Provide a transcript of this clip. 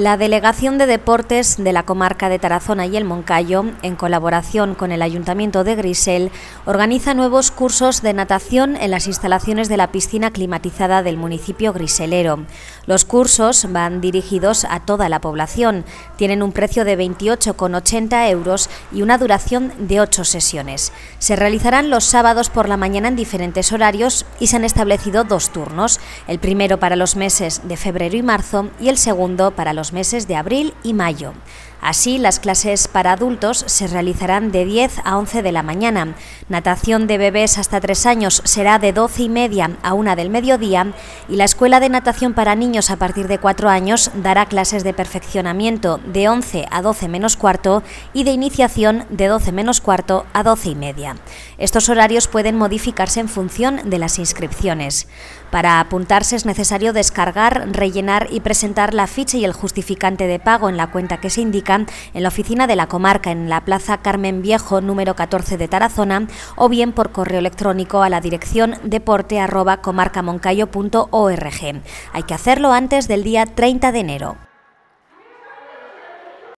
La Delegación de Deportes de la Comarca de Tarazona y el Moncayo, en colaboración con el Ayuntamiento de Grisel, organiza nuevos cursos de natación en las instalaciones de la piscina climatizada del municipio griselero. Los cursos van dirigidos a toda la población, tienen un precio de 28,80 € y una duración de 8 sesiones. Se realizarán los sábados por la mañana en diferentes horarios y se han establecido 2 turnos, el primero para los meses de febrero y marzo y el segundo para los meses de abril y mayo. Así, las clases para adultos se realizarán de 10 a 11 de la mañana, natación de bebés hasta 3 años será de 12:30 a 1 del mediodía y la Escuela de Natación para Niños a partir de 4 años dará clases de perfeccionamiento de 11 a 12:15 y de iniciación de 12:15 a 12:30. Estos horarios pueden modificarse en función de las inscripciones. Para apuntarse es necesario descargar, rellenar y presentar la ficha y el justificante de pago en la cuenta que se indica en la oficina de la comarca en la plaza Carmen Viejo número 14 de Tarazona o bien por correo electrónico a la dirección deporte@comarcamoncayo.org. Hay que hacerlo antes del día 30 de enero.